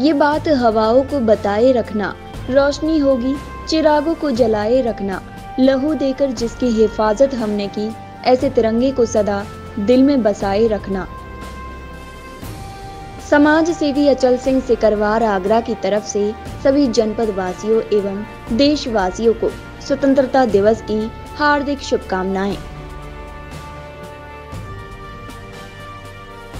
ये बात हवाओं को बताए रखना, रोशनी होगी चिरागों को जलाए रखना, लहू देकर जिसकी हिफाजत हमने की, ऐसे तिरंगे को सदा दिल में बसाए रखना। समाज सेवी अचल सिंह सिकरवार आगरा की तरफ से सभी जनपद वासियों एवं देशवासियों को स्वतंत्रता दिवस की हार्दिक शुभकामनाएं।